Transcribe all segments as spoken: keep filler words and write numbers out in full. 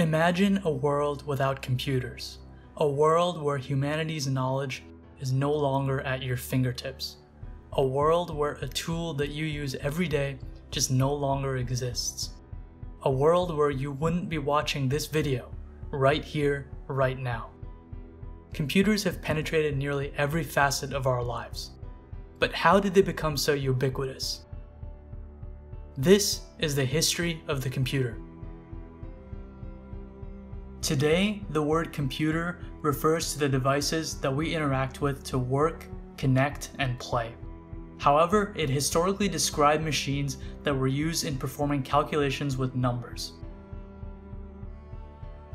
Imagine a world without computers, a world where humanity's knowledge is no longer at your fingertips, a world where a tool that you use every day just no longer exists, a world where you wouldn't be watching this video right here, right now. Computers have penetrated nearly every facet of our lives, but how did they become so ubiquitous? This is the history of the computer. Today, the word computer refers to the devices that we interact with to work, connect, and play. However, it historically described machines that were used in performing calculations with numbers.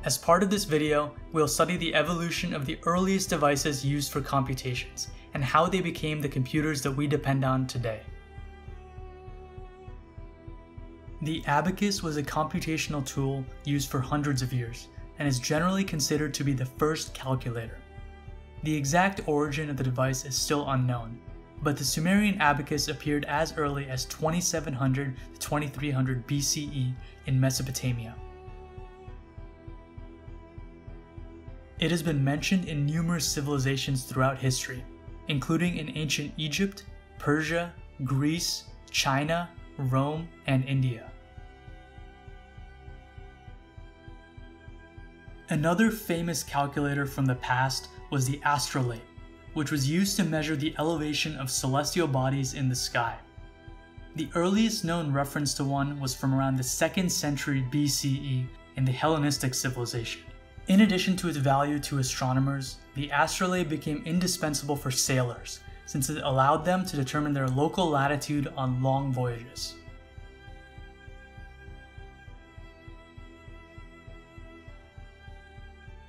As part of this video, we'll study the evolution of the earliest devices used for computations and how they became the computers that we depend on today. The abacus was a computational tool used for hundreds of years, and is generally considered to be the first calculator. The exact origin of the device is still unknown, but the Sumerian abacus appeared as early as twenty-seven hundred to twenty-three hundred B C E in Mesopotamia. It has been mentioned in numerous civilizations throughout history, including in ancient Egypt, Persia, Greece, China, Rome, and India. Another famous calculator from the past was the astrolabe, which was used to measure the elevation of celestial bodies in the sky. The earliest known reference to one was from around the second century B C E in the Hellenistic civilization. In addition to its value to astronomers, the astrolabe became indispensable for sailors, since it allowed them to determine their local latitude on long voyages.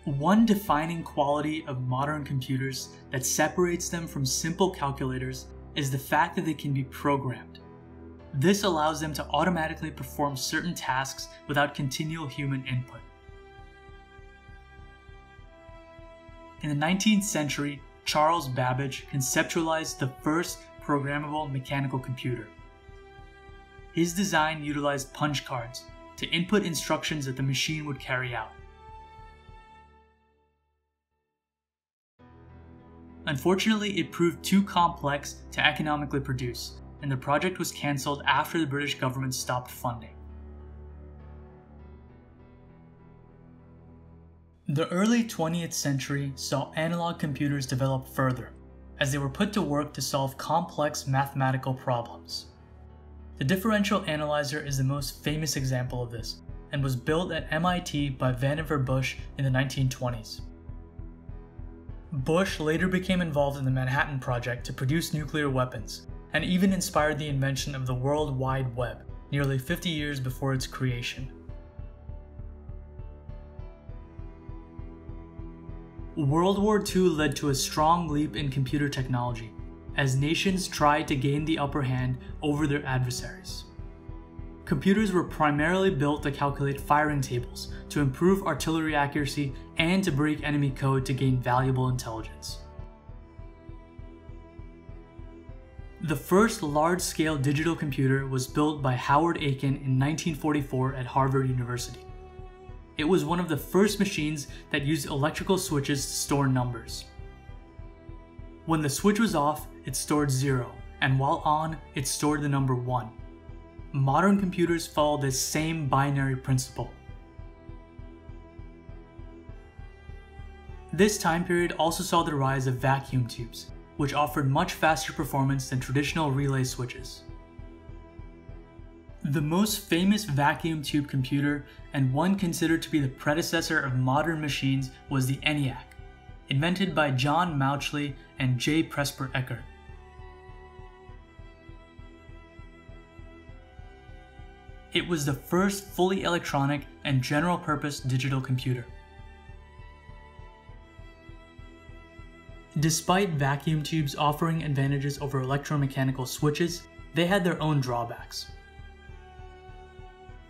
One defining quality of modern computers that separates them from simple calculators is the fact that they can be programmed. This allows them to automatically perform certain tasks without continual human input. In the nineteenth century, Charles Babbage conceptualized the first programmable mechanical computer. His design utilized punch cards to input instructions that the machine would carry out. Unfortunately, it proved too complex to economically produce, and the project was cancelled after the British government stopped funding. The early twentieth century saw analog computers develop further, as they were put to work to solve complex mathematical problems. The differential analyzer is the most famous example of this, and was built at M I T by Vannevar Bush in the nineteen twenties. Bush later became involved in the Manhattan Project to produce nuclear weapons, and even inspired the invention of the World Wide Web nearly fifty years before its creation. World War Two led to a strong leap in computer technology, as nations tried to gain the upper hand over their adversaries. Computers were primarily built to calculate firing tables, to improve artillery accuracy, and to break enemy code to gain valuable intelligence. The first large-scale digital computer was built by Howard Aiken in nineteen forty-four at Harvard University. It was one of the first machines that used electrical switches to store numbers. When the switch was off, it stored zero, and while on, it stored the number one. Modern computers follow this same binary principle. This time period also saw the rise of vacuum tubes, which offered much faster performance than traditional relay switches. The most famous vacuum tube computer, and one considered to be the predecessor of modern machines, was the ENIAC, invented by John Mauchly and J. Presper Eckert. It was the first fully electronic and general-purpose digital computer. Despite vacuum tubes offering advantages over electromechanical switches, they had their own drawbacks.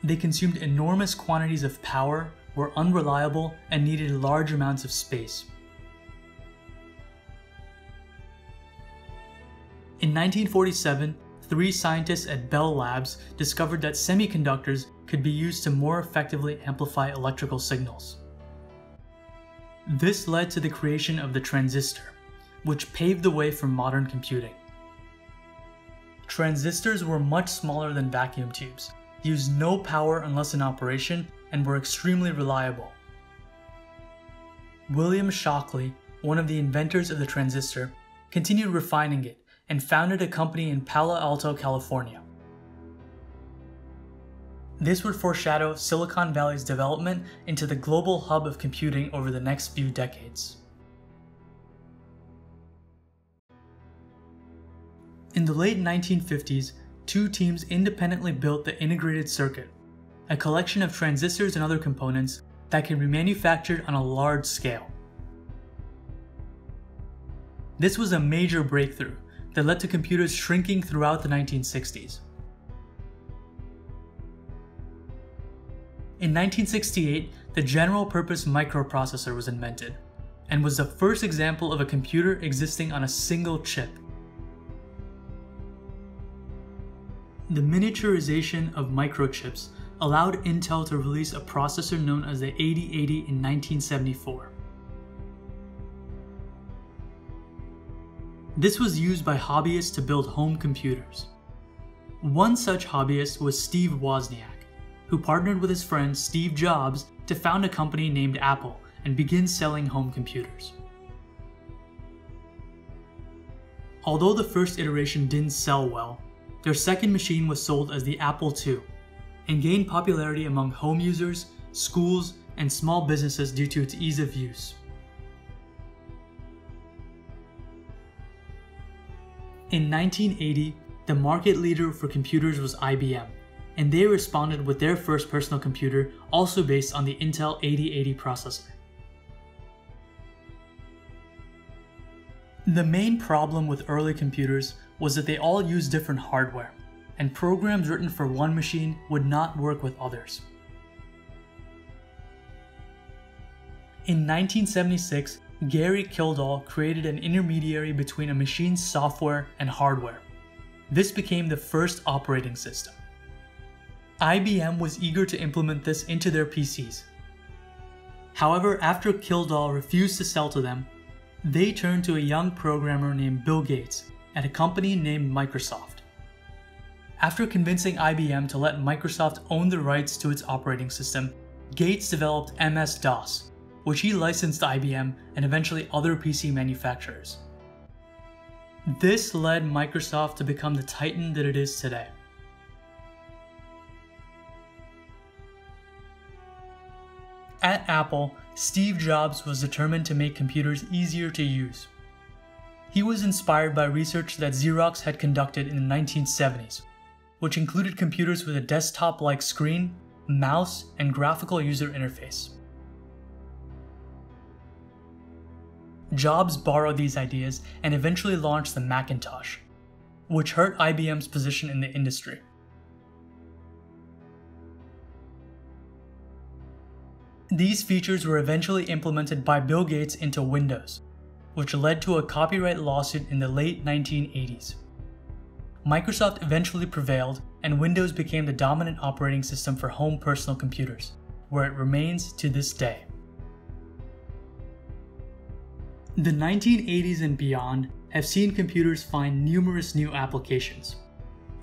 They consumed enormous quantities of power, were unreliable, and needed large amounts of space. In nineteen forty-seven, three scientists at Bell Labs discovered that semiconductors could be used to more effectively amplify electrical signals. This led to the creation of the transistor, which paved the way for modern computing. Transistors were much smaller than vacuum tubes, used no power unless in operation, and were extremely reliable. William Shockley, one of the inventors of the transistor, continued refining it and founded a company in Palo Alto, California. This would foreshadow Silicon Valley's development into the global hub of computing over the next few decades. In the late nineteen fifties, two teams independently built the integrated circuit, a collection of transistors and other components that can be manufactured on a large scale. This was a major breakthrough that led to computers shrinking throughout the nineteen sixties. In nineteen sixty-eight, the general-purpose microprocessor was invented, and was the first example of a computer existing on a single chip. The miniaturization of microchips allowed Intel to release a processor known as the eighty eighty in nineteen seventy-four. This was used by hobbyists to build home computers. One such hobbyist was Steve Wozniak, who partnered with his friend Steve Jobs to found a company named Apple and begin selling home computers. Although the first iteration didn't sell well, their second machine was sold as the Apple two, and gained popularity among home users, schools, and small businesses due to its ease of use. In nineteen eighty, the market leader for computers was I B M, and they responded with their first personal computer, also based on the Intel eighty eighty processor. The main problem with early computers was that they all used different hardware, and programs written for one machine would not work with others. In nineteen seventy-six, Gary Kildall created an intermediary between a machine's software and hardware. This became the first operating system. I B M was eager to implement this into their P Cs. However, after Kildall refused to sell to them, they turned to a young programmer named Bill Gates at a company named Microsoft. After convincing I B M to let Microsoft own the rights to its operating system, Gates developed M S DOS, which he licensed to I B M and eventually other P C manufacturers. This led Microsoft to become the titan that it is today. At Apple, Steve Jobs was determined to make computers easier to use. He was inspired by research that Xerox had conducted in the nineteen seventies, which included computers with a desktop-like screen, mouse, and graphical user interface. Jobs borrowed these ideas and eventually launched the Macintosh, which hurt I B M's position in the industry. These features were eventually implemented by Bill Gates into Windows, which led to a copyright lawsuit in the late nineteen eighties. Microsoft eventually prevailed, and Windows became the dominant operating system for home personal computers, where it remains to this day. The nineteen eighties and beyond have seen computers find numerous new applications.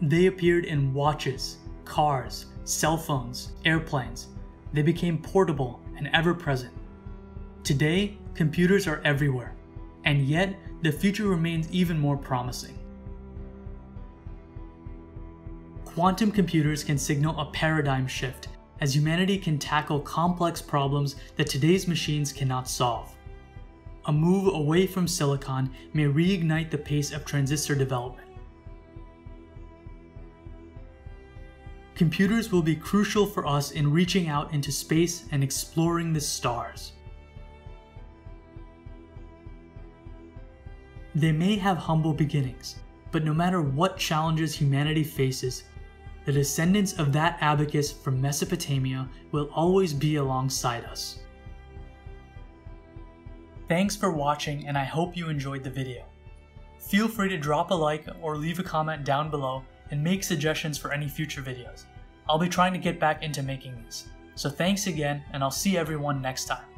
They appeared in watches, cars, cell phones, airplanes. They became portable and ever-present. Today, computers are everywhere. And yet, the future remains even more promising. Quantum computers can signal a paradigm shift, as humanity can tackle complex problems that today's machines cannot solve. A move away from silicon may reignite the pace of transistor development. Computers will be crucial for us in reaching out into space and exploring the stars. They may have humble beginnings, but no matter what challenges humanity faces, the descendants of that abacus from Mesopotamia will always be alongside us. Thanks for watching, and I hope you enjoyed the video. Feel free to drop a like or leave a comment down below and make suggestions for any future videos. I'll be trying to get back into making these. So thanks again, and I'll see everyone next time.